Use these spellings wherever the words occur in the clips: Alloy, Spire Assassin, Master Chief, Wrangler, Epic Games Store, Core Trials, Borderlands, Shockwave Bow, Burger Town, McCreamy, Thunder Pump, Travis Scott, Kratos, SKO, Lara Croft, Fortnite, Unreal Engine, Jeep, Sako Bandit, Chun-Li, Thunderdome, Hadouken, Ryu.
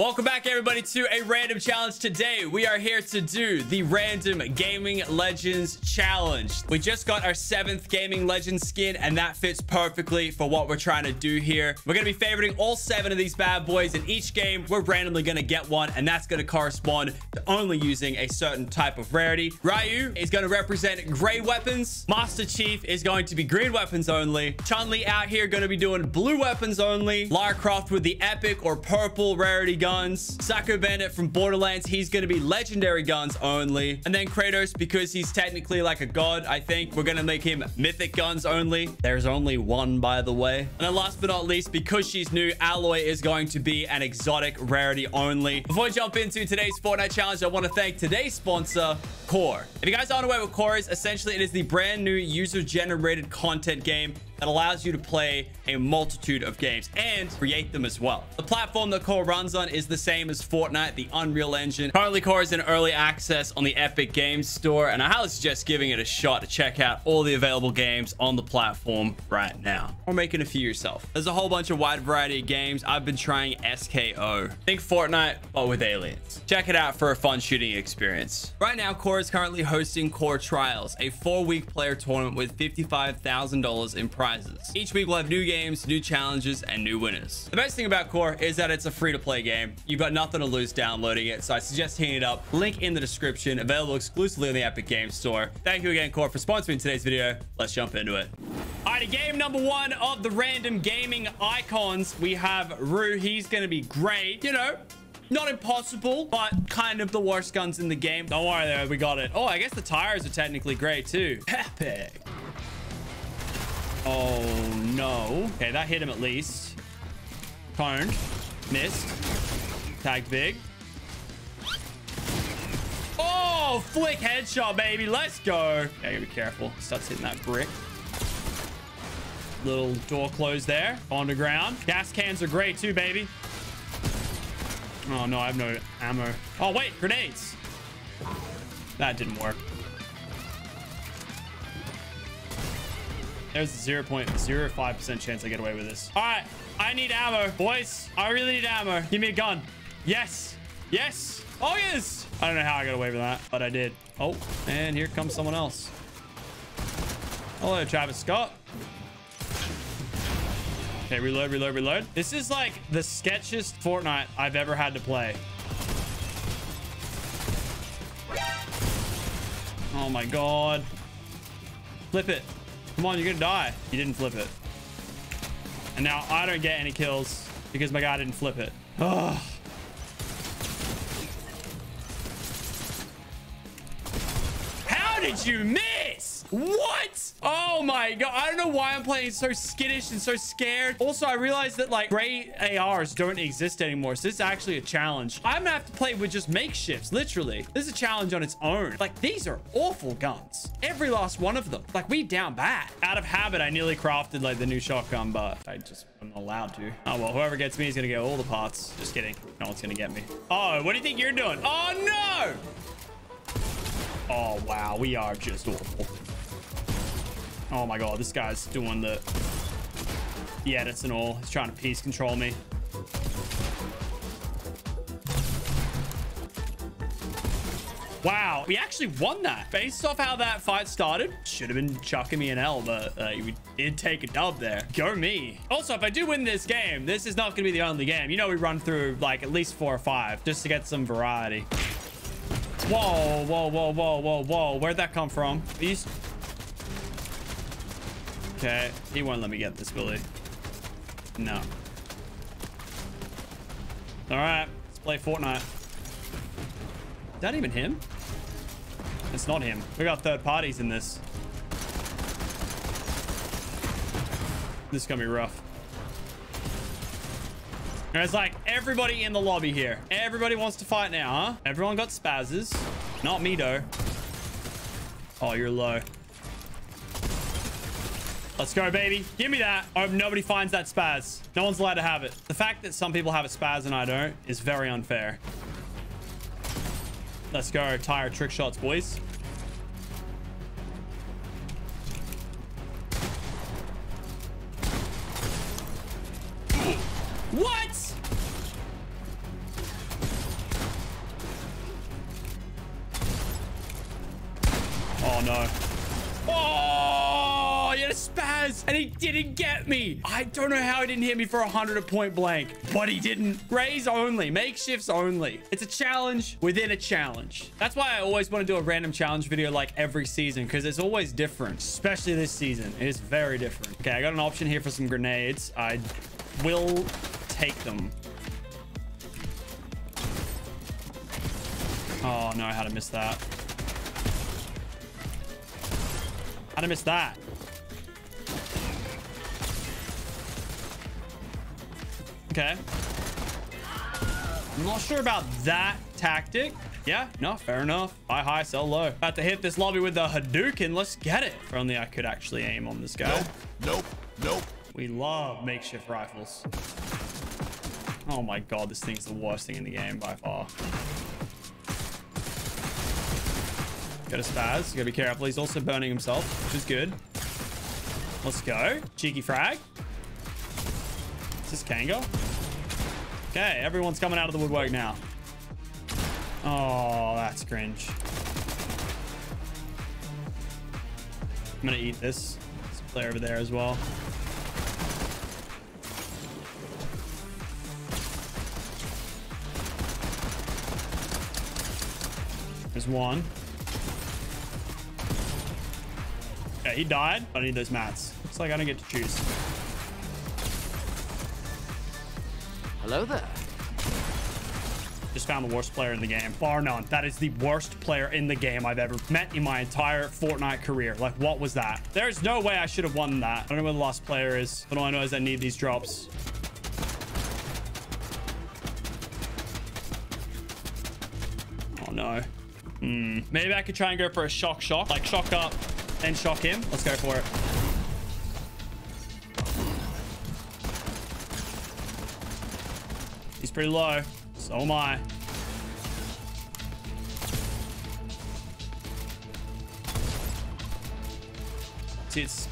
Welcome back, everybody, to a random challenge. Today we are here to do the random gaming legends challenge. We just got our 7th gaming legend skin, and that fits perfectly for what we're trying to do here. We're going to be favoriting all 7 of these bad boys. In each game we're randomly going to get one, and that's going to correspond to only using a certain type of rarity. Ryu is going to represent gray weapons. Master Chief is going to be green weapons only. Chun-Li out here going to be doing blue weapons only. Lara Croft with the epic or purple rarity guns. Sako Bandit from Borderlands, he's going to be legendary guns only. And then Kratos, because he's technically like a god, I think we're going to make him mythic guns only. There's only one, by the way. And then last but not least, because she's new, Alloy is going to be an exotic rarity only. Before we jump into today's Fortnite challenge, I want to thank today's sponsor, Core. If you guys aren't aware what Core is, essentially it is the brand new user-generated content game that allows you to play a multitude of games and create them as well. The platform that Core runs on is the same as Fortnite, the Unreal Engine. Currently, Core is in early access on the Epic Games Store, and I highly suggest giving it a shot to check out all the available games on the platform right now, or making a few yourself. There's a whole bunch of wide variety of games. I've been trying SKO. Think Fortnite, but with aliens. Check it out for a fun shooting experience. Right now, Core is currently hosting Core Trials, a 4-week player tournament with $55,000 in prizes. Each week we'll have new games, new challenges, and new winners. The best thing about Core is that it's a free-to-play game. You've got nothing to lose downloading it, so I suggest hitting it up. Link in the description, available exclusively on the Epic Games Store. Thank you again, Core, for sponsoring today's video. Let's jump into it. All right, game number 1 of the random gaming icons. We have Ryu. He's going to be gray. You know, not impossible, but kind of the worst guns in the game. Don't worry there, we got it. Oh, I guess the tires are technically gray too. Epic. Oh no. Okay, that hit him at least. Coned. Missed. Tagged big. Oh, flick headshot, baby. Let's go. Yeah, I gotta be careful. Starts hitting that brick. Little door closed there. On the ground. Gas cans are great too, baby. Oh no, I have no ammo. Oh wait, grenades. That didn't work. There's a 0.05% chance I get away with this. All right, I need ammo, boys. I really need ammo. Give me a gun. Yes. Yes. Oh, yes. I don't know how I got away with that, but I did. Oh, and here comes someone else. Hello, Travis Scott. Okay, reload, reload, reload. This is like the sketchiest Fortnite I've ever had to play. Oh, my God. Flip it. Come on, you're gonna die. You didn't flip it. And now I don't get any kills because my guy didn't flip it. Ugh. How did you miss? What? Oh my God. I don't know why I'm playing so skittish and so scared. Also, I realized that like gray ARs don't exist anymore. So this is actually a challenge. I'm gonna have to play with just makeshifts, literally. This is a challenge on its own. Like these are awful guns. Every last one of them. Like we down bad. Out of habit, I nearly crafted like the new shotgun, but I just wasn't allowed to. Oh well, whoever gets me is gonna get all the parts. Just kidding. No one's gonna get me. Oh, what do you think you're doing? Oh no! Oh wow, we are just awful. Oh my God, this guy's doing the edits and all. He's trying to peace control me. Wow, we actually won that. Based off how that fight started, should have been chucking me an L, but we did take a dub there. Go me. Also, if I do win this game, this is not going to be the only game. You know, we run through like at least 4 or 5 just to get some variety. Whoa, whoa, whoa, whoa, whoa, whoa. Where'd that come from? These... Okay, he won't let me get this, Billy. No. All right, let's play Fortnite. Is that even him? It's not him. We got third parties in this. This is gonna be rough. There's like everybody in the lobby here. Everybody wants to fight now, huh? Everyone got spazzes. Not me, though. Oh, you're low. Let's go, baby. Give me that. I hope nobody finds that spaz. No one's allowed to have it. The fact that some people have a spaz and I don't is very unfair. Let's go. Tire trick shots, boys. What? Oh, no. Oh, he had a spaz, and he didn't get me. I don't know how he didn't hit me for 100 at point blank, but he didn't. Rays only. Makeshifts only. It's a challenge within a challenge. That's why I always want to do a random challenge video like every season, because it's always different, especially this season. It is very different. Okay, I got an option here for some grenades. I will take them. Oh, no, I had to miss that. How'd I miss that? Okay. I'm not sure about that tactic. Yeah, no, fair enough. Buy high, sell low. About to hit this lobby with the Hadouken. Let's get it. If only I could actually aim on this guy. Nope, nope, nope. We love makeshift rifles. Oh my God, this thing's the worst thing in the game by far. Got a spaz. You gotta be careful. He's also burning himself, which is good. Let's go. Cheeky frag. Is this Kango? Okay, everyone's coming out of the woodwork now. Oh, that's cringe. I'm gonna eat this. Let's play over there as well. There's one. Yeah, he died. I need those mats. Looks like I don't get to choose. Hello there. Just found the worst player in the game. Bar none. That is the worst player in the game I've ever met in my entire Fortnite career. Like, what was that? There's no way I should have won that. I don't know where the last player is, but all I know is I need these drops. Oh, no. Maybe I could try and go for a shock. Like, shock up. And shock him. Let's go for it. He's pretty low. So am I. Tits.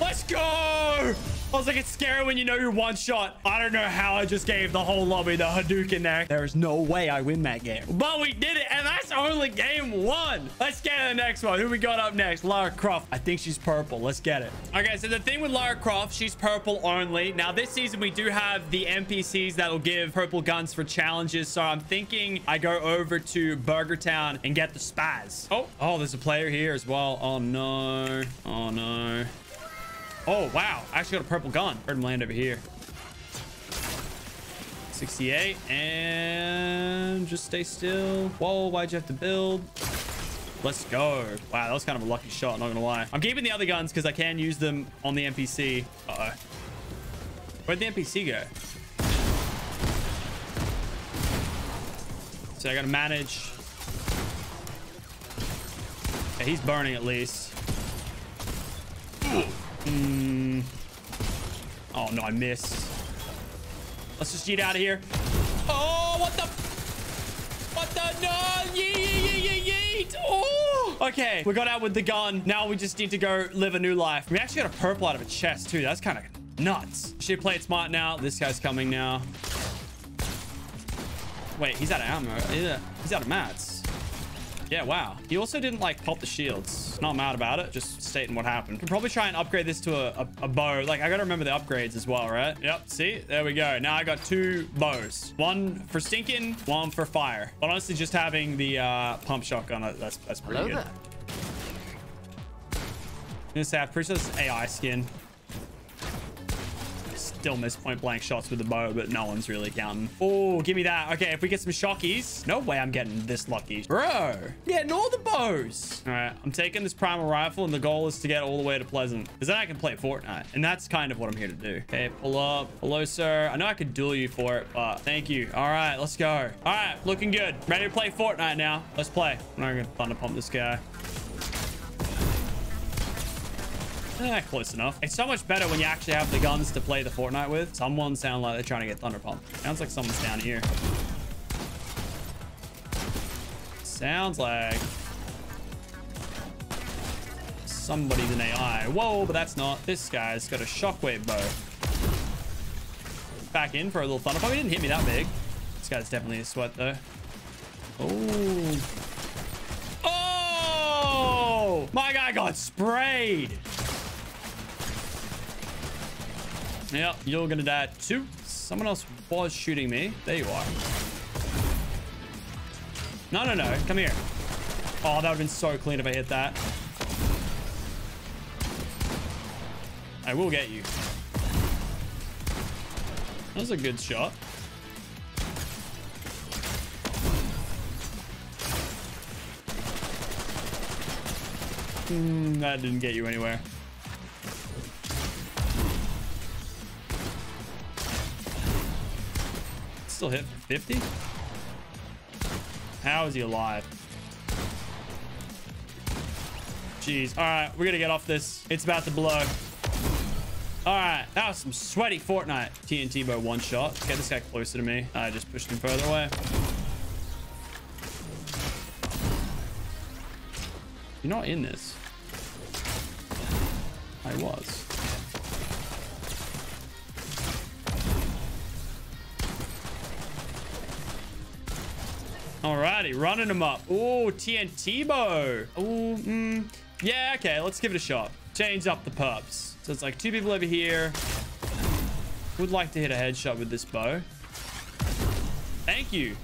Let's go! I was like, it's scary when you know you're one shot. I don't know how I just gave the whole lobby the Hadouken there. There is no way I win that game. But we did it, and that's only game one. Let's get to the next one. Who we got up next? Lara Croft. I think she's purple. Let's get it. Okay, so the thing with Lara Croft, she's purple only. Now, this season, we do have the NPCs that will give purple guns for challenges. So I'm thinking I go over to Burger Town and get the spaz. Oh, there's a player here as well. Oh, no. Oh, no. Oh, wow. I actually got a purple gun. Heard him land over here. 68. And just stay still. Whoa, why'd you have to build? Let's go. Wow, that was kind of a lucky shot. Not gonna lie. I'm keeping the other guns because I can use them on the NPC. Uh-oh. Where'd the NPC go? So I gotta manage. Yeah, he's burning at least. Ooh. Oh, no, I missed. Let's just yeet out of here. Oh, what the? What the? No, yeet. Oh, okay. We got out with the gun. Now we just need to go live a new life. We actually got a purple out of a chest, too. That's kind of nuts. Should play it smart now. This guy's coming now. Wait, he's out of ammo. He's out of mats. Yeah, wow. He also didn't, like, pop the shields. Not mad about it. Just stating what happened. Could probably try and upgrade this to a bow. Like, I gotta remember the upgrades as well, right? Yep. See? There we go. Now I got two bows. One for stinking, one for fire. But honestly, just having the pump shotgun, that's pretty good. There. I'm gonna say, I'm pretty sure this is AI skin. Still miss point blank shots with the bow, but no one's really counting. Oh, give me that. Okay, if we get some shockies. No way I'm getting this lucky, bro. Getting all the bows. All right, I'm taking this primal rifle, and the goal is to get all the way to Pleasant, because then I can play Fortnite, and that's kind of what I'm here to do. Okay, pull up. Hello, sir. I know I could duel you for it, but thank you. All right, let's go. All right, looking good. Ready to play Fortnite now. Let's play. I'm not gonna thunder pump this guy. Close enough. It's so much better when you actually have the guns to play the Fortnite with. Someone sound like they're trying to get Thunder Pump. Sounds like someone's down here. Sounds like somebody's an AI. Whoa, but that's not. This guy's got a shockwave bow. Back in for a little Thunder Pump. He didn't hit me that big. This guy's definitely a sweat though. Oh. bro. My guy got sprayed. Yep, you're gonna die too. Someone else was shooting me. There you are. No, no, no. Come here. Oh, that would have been so clean if I hit that. I will get you. That was a good shot. That didn't get you anywhere. Still hit 50? How is he alive? Jeez. All right, we're gonna get off this. It's about to blow. All right, that was some sweaty Fortnite. TNT bow one shot. Get this guy closer to me. I just pushed him further away. You're not in this. I was. Alrighty, running him up. Ooh, TNT bow. Ooh, yeah, okay, let's give it a shot. Change up the perps. So it's like two people over here. Would like to hit a headshot with this bow. Thank you.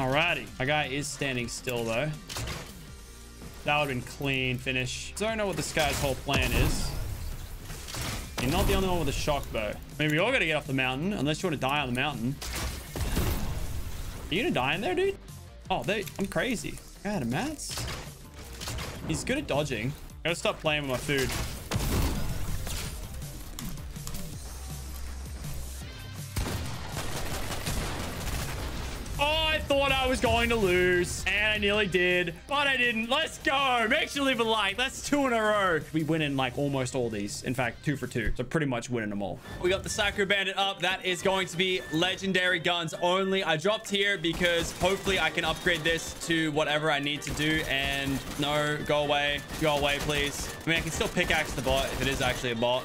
Alrighty. My guy is standing still, though. That would have been clean finish. So I don't know what this guy's whole plan is. You're not the only one with a shock bow. I mean, we all got to get off the mountain, unless you want to die on the mountain. Are you going to die in there, dude? Oh, I'm crazy. God, Matt's. He's good at dodging. I got to stop playing with my food. Thought I was going to lose and I nearly did, but I didn't. Let's go. Make sure you leave a like. That's two in a row. We win in like almost all these. In fact, 2 for 2. So pretty much winning them all. We got the Sako Bandit up. That is going to be legendary guns only. I dropped here because hopefully I can upgrade this to whatever I need to do. And no, go away. Go away, please. I mean, I can still pickaxe the bot if it is actually a bot.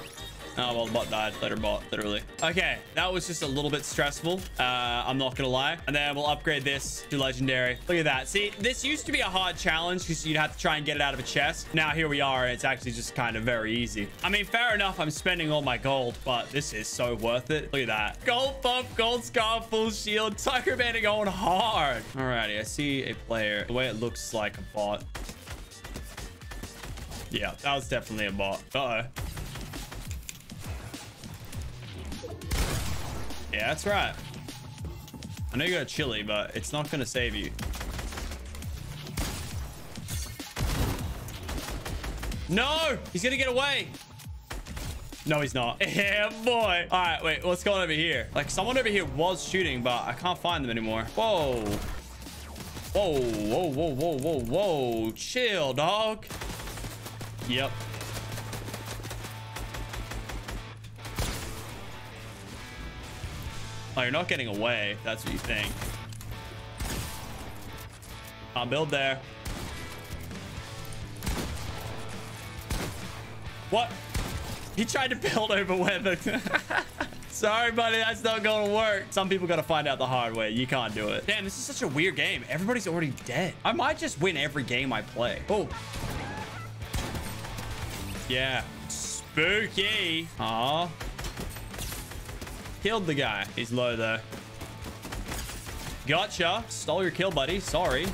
Oh, well, the bot died. Later bot, literally. Okay, that was just a little bit stressful. I'm not gonna lie. And then we'll upgrade this to legendary. Look at that. See, this used to be a hard challenge because you'd have to try and get it out of a chest. Now here we are, and it's actually just kind of very easy. I mean, fair enough, I'm spending all my gold, but this is so worth it. Look at that. Gold pump, gold scarf, full shield. Sako Bandit going hard. Alrighty, I see a player. The way it looks like a bot. Yeah, that was definitely a bot. Uh-oh. Yeah, that's right. I know you got a chili, but it's not going to save you. No! He's going to get away. No, he's not. Yeah, boy. All right, wait. What's going on over here? Like, someone over here was shooting, but I can't find them anymore. Whoa. Whoa, whoa, whoa, whoa, whoa, whoa. Chill, dog. Yep. Oh, you're not getting away. That's what you think. I'll build there. What? He tried to build over weather. Sorry, buddy. That's not going to work. Some people got to find out the hard way. You can't do it. Damn, this is such a weird game. Everybody's already dead. I might just win every game I play. Oh. Yeah. Spooky. Aw. Killed the guy. He's low, though. Gotcha. Stole your kill, buddy. Sorry.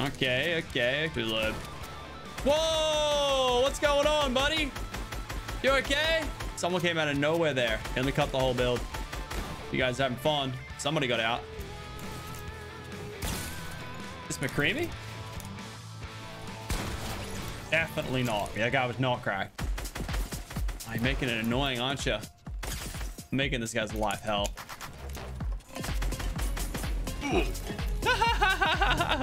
Okay, okay. Too low. Whoa! What's going on, buddy? You okay? Someone came out of nowhere there. And we cut the whole build. You guys having fun? Somebody got out. Is this McCreamy? Definitely not. That guy was not cracked. Oh, you're making it annoying, aren't you? Making this guy's life hell.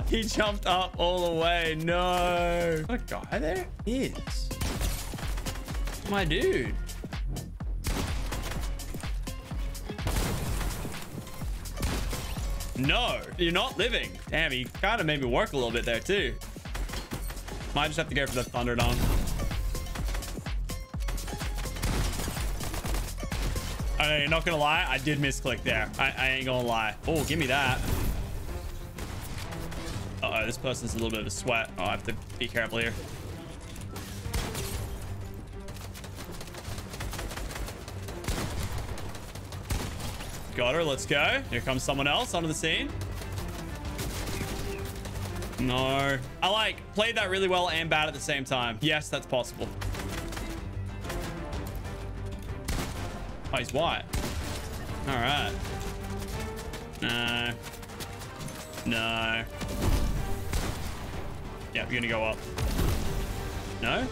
He jumped up all the way. No. What a guy there is. My dude. No, you're not living. Damn, he kind of made me work a little bit there too. Might just have to go for the Thunderdome. I'm not gonna lie, I did misclick there. I ain't gonna lie. Oh, give me that. Uh-oh, this person's a little bit of a sweat. Oh, I have to be careful here. Got her, let's go. Here comes someone else onto the scene. No. I like played that really well and bad at the same time. Yes, that's possible. Oh, he's white. All right. No. No. Yeah, we're gonna go up. No?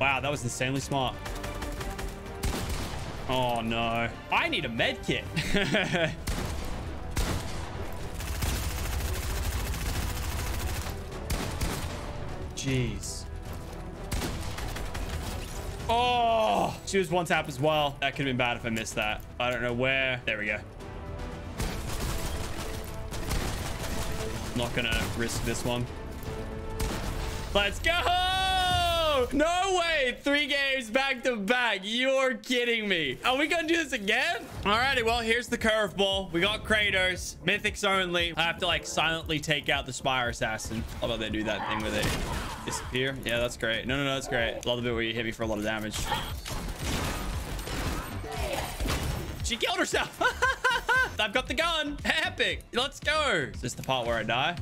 Wow, that was insanely smart. Oh no. I need a med kit. Jeez. Oh, she was one tap as well. That could have been bad if I missed that. I don't know where. There we go. I'm not gonna risk this one. Let's go. No way. 3 games back to back. You're kidding me. Are we gonna do this again? Alrighty, well, here's the curveball. We got Kratos, mythics only. I have to like silently take out the Spire Assassin. How about they do that thing with it? Disappear. Yeah, that's great. No, that's great. Love the bit where you hit me for a lot of damage. She killed herself. I've got the gun. Epic. Let's go. Is this the part where I die?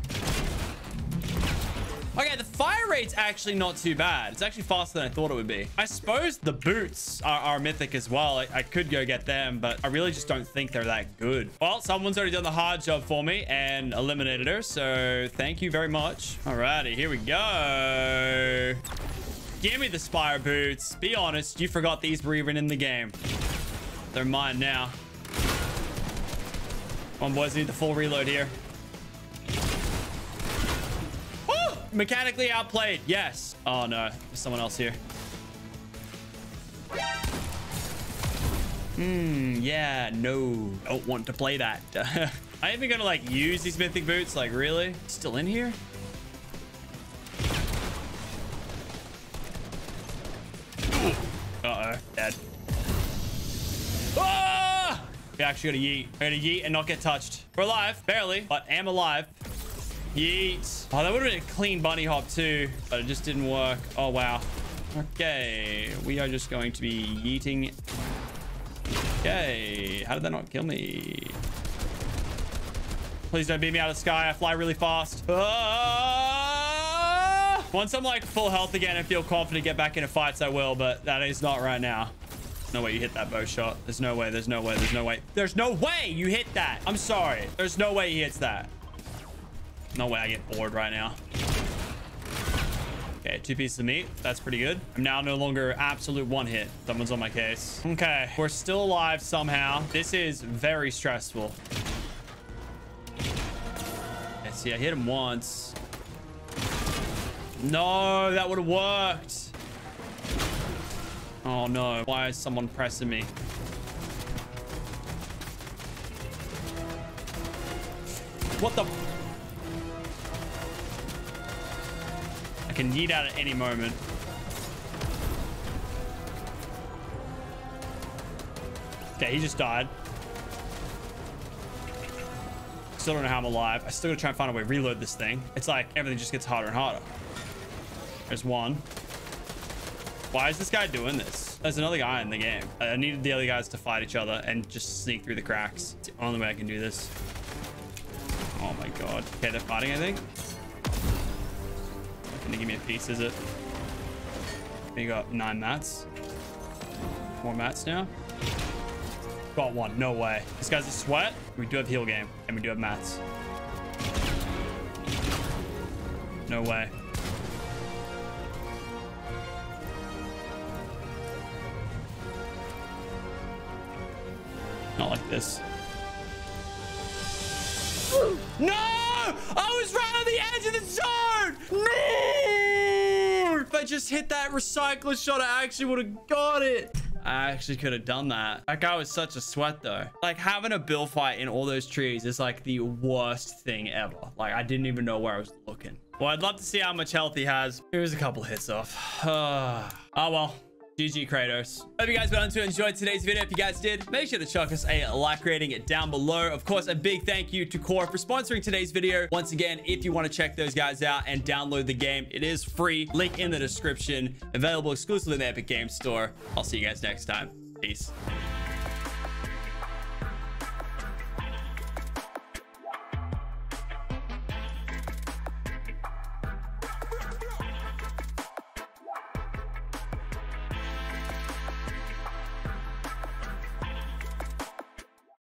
Okay, the fire rate's actually not too bad. It's actually faster than I thought it would be. I suppose the boots are mythic as well. I could go get them, but I really just don't think they're that good. Well, someone's already done the hard job for me and eliminated her, so thank you very much. Alrighty, here we go. Give me the Spire boots. Be honest, you forgot these were even in the game. They're mine now. Come on, boys, I need the full reload here. Mechanically outplayed, yes. Oh no, there's someone else here. Yeah, no, don't want to play that. I even gonna like use these mythic boots, like really? Still in here? Uh-oh, dead. Ah! We actually gotta yeet. We're gonna yeet and not get touched. We're alive, barely, but I am alive. Yeet. Oh, that would have been a clean bunny hop too, but it just didn't work. Oh, wow. Okay. We are just going to be yeeting. Okay. How did that not kill me? Please don't beat me out of the sky. I fly really fast. Ah! Once I'm like full health again and feel confident to get back into fights, I will, but that is not right now. No way you hit that bow shot. There's no way. There's no way. There's no way. There's no way you hit that. I'm sorry. There's no way he hits that. No way, I get bored right now. Okay, 2 pieces of meat. That's pretty good. I'm now no longer absolute 1-hit. Someone's on my case. Okay, we're still alive somehow. This is very stressful. Okay, see, I hit him once. No, that would have worked. Oh no, why is someone pressing me? What the... can yeet out at any moment. Okay, he just died. Still don't know how I'm alive. I still gotta try and find a way to reload this thing. It's like everything just gets harder and harder. There's one. Why is this guy doing this? There's another guy in the game. I needed the other guys to fight each other and just sneak through the cracks. It's the only way I can do this. Oh my god. Okay, they're fighting, I think. Give me a piece, is it? We got 9 mats. 4 mats now. Got 1. No way. This guy's a sweat. We do have heal game and we do have mats. No way. Not like this. No! I was right on the edge of the zone! No! If I just hit that recycler shot, I actually would have got it. I actually could have done that. That guy was such a sweat though. Like having a bill fight in all those trees is like the worst thing ever. Like I didn't even know where I was looking. Well, I'd love to see how much health he has. He was a couple hits off. Oh well. GG Kratos. Hope you guys went on to enjoy today's video. If you guys did, make sure to chuck us a like rating down below. Of course, a big thank you to Core for sponsoring today's video. Once again, if you want to check those guys out and download the game, it is free. Link in the description. Available exclusively in the Epic Games Store. I'll see you guys next time. Peace.